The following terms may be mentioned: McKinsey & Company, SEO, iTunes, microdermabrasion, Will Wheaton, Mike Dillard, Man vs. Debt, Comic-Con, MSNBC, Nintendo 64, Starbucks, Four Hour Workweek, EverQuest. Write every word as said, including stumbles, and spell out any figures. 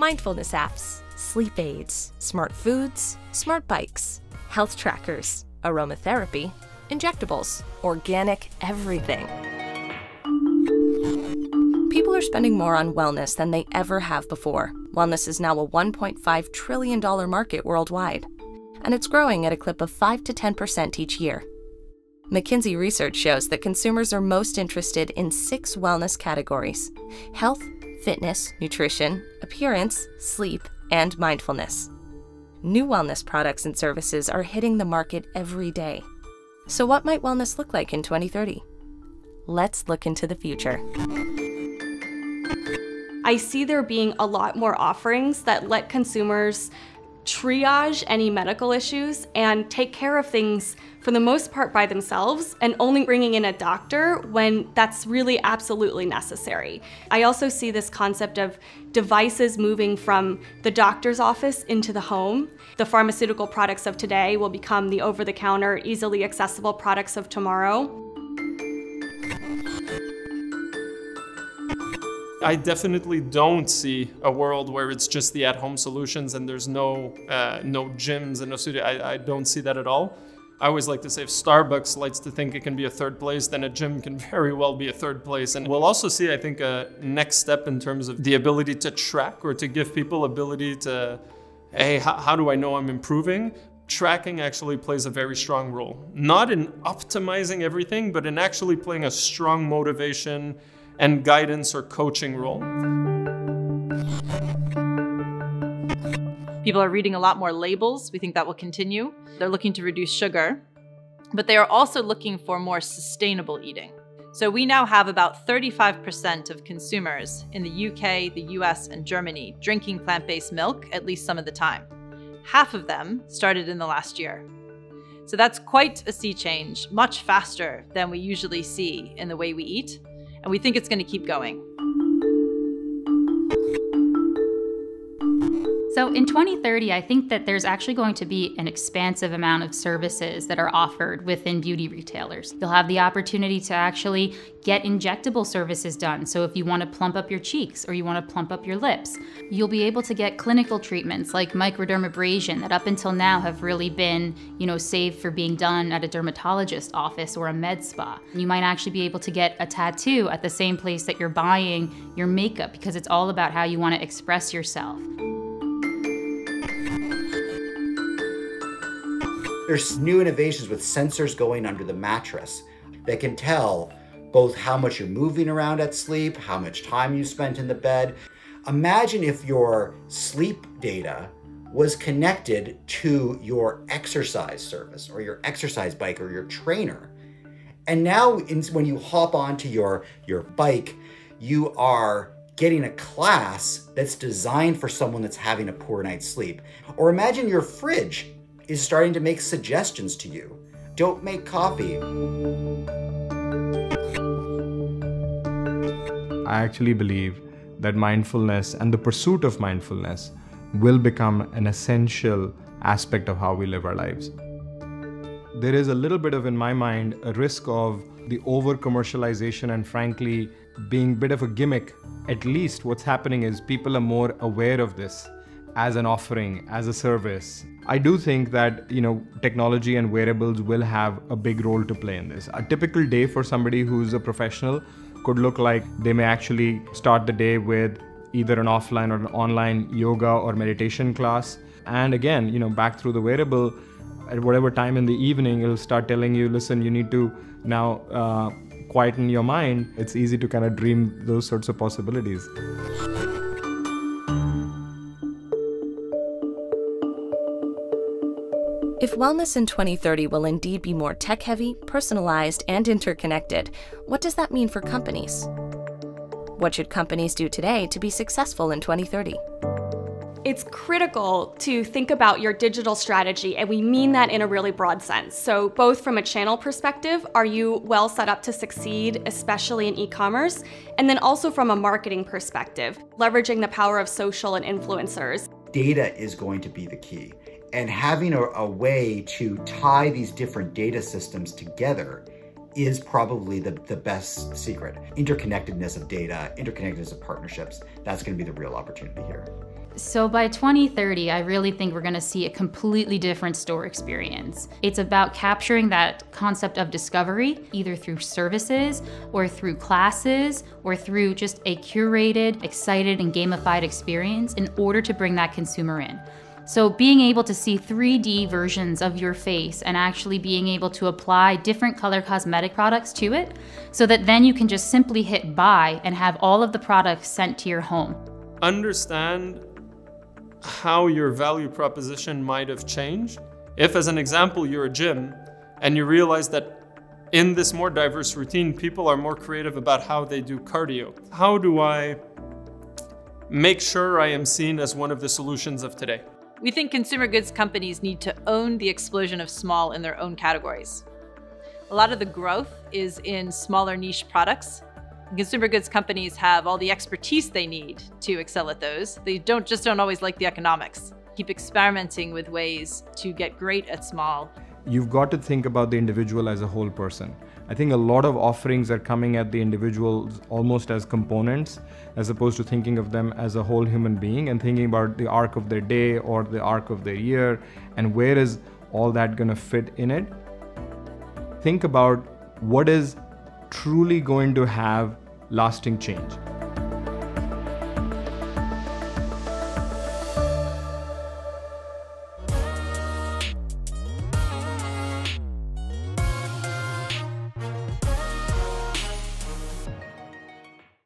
mindfulness apps, sleep aids, smart foods, smart bikes, health trackers, aromatherapy, injectables, organic everything. People are spending more on wellness than they ever have before. Wellness is now a one point five trillion dollar market worldwide, and it's growing at a clip of five to ten percent each year. McKinsey research shows that consumers are most interested in six wellness categories: health, fitness, nutrition, appearance, sleep, and mindfulness. New wellness products and services are hitting the market every day. So what might wellness look like in twenty thirty? Let's look into the future. I see there being a lot more offerings that let consumers triage any medical issues and take care of things for the most part by themselves, and only bringing in a doctor when that's really absolutely necessary. I also see this concept of devices moving from the doctor's office into the home. The pharmaceutical products of today will become the over-the-counter, easily accessible products of tomorrow. I definitely don't see a world where it's just the at-home solutions and there's no uh, no gyms and no studio. I, I don't see that at all. I always like to say if Starbucks likes to think it can be a third place, then a gym can very well be a third place. And we'll also see, I think, a next step in terms of the ability to track, or to give people ability to, hey, how, how do I know I'm improving? Tracking actually plays a very strong role. Not in optimizing everything, but in actually playing a strong motivation and guidance or coaching role. People are reading a lot more labels. We think that will continue. They're looking to reduce sugar, but they are also looking for more sustainable eating. So we now have about thirty-five percent of consumers in the U K, the U S, and Germany drinking plant-based milk at least some of the time. Half of them started in the last year. So that's quite a sea change, much faster than we usually see in the way we eat. And we think it's going to keep going. So in twenty thirty, I think that there's actually going to be an expansive amount of services that are offered within beauty retailers. You'll have the opportunity to actually get injectable services done. So if you want to plump up your cheeks or you want to plump up your lips, you'll be able to get clinical treatments like microdermabrasion that up until now have really been, you know, saved for being done at a dermatologist's office or a med spa. You might actually be able to get a tattoo at the same place that you're buying your makeup, because it's all about how you want to express yourself. There's new innovations with sensors going under the mattress that can tell both how much you're moving around at sleep, how much time you spent in the bed. Imagine if your sleep data was connected to your exercise service or your exercise bike or your trainer. And now in, when you hop onto your, your bike, you are getting a class that's designed for someone that's having a poor night's sleep. Or imagine your fridge is starting to make suggestions to you. Don't make coffee. I actually believe that mindfulness and the pursuit of mindfulness will become an essential aspect of how we live our lives. There is a little bit of, in my mind, a risk of the over-commercialization and frankly, being a bit of a gimmick. At least what's happening is people are more aware of this as an offering, as a service. I do think that, you know, technology and wearables will have a big role to play in this. A typical day for somebody who's a professional could look like they may actually start the day with either an offline or an online yoga or meditation class. And again, you know, back through the wearable, at whatever time in the evening, it'll start telling you, listen, you need to now uh, quieten your mind. It's easy to kind of dream those sorts of possibilities. If wellness in twenty thirty will indeed be more tech-heavy, personalized, and interconnected, what does that mean for companies? What should companies do today to be successful in twenty thirty? It's critical to think about your digital strategy, and we mean that in a really broad sense. So both from a channel perspective, are you well set up to succeed, especially in e-commerce? And then also from a marketing perspective, leveraging the power of social and influencers. Data is going to be the key. And having a, a way to tie these different data systems together is probably the, the best secret. Interconnectedness of data, interconnectedness of partnerships, that's going to be the real opportunity here. So by twenty thirty, I really think we're gonna see a completely different store experience. It's about capturing that concept of discovery, either through services or through classes or through just a curated, excited, and gamified experience in order to bring that consumer in. So being able to see three D versions of your face and actually being able to apply different color cosmetic products to it, so that then you can just simply hit buy and have all of the products sent to your home. Understand how your value proposition might have changed. If, as an example, you're a gym and you realize that in this more diverse routine, people are more creative about how they do cardio. How do I make sure I am seen as one of the solutions of today? We think consumer goods companies need to own the explosion of small in their own categories. A lot of the growth is in smaller niche products. Consumer goods companies have all the expertise they need to excel at those. They don't just don't always like the economics. Keep experimenting with ways to get great at small. You've got to think about the individual as a whole person. I think a lot of offerings are coming at the individuals almost as components, as opposed to thinking of them as a whole human being and thinking about the arc of their day or the arc of their year, and where is all that going to fit in it. Think about what is truly going to have lasting change.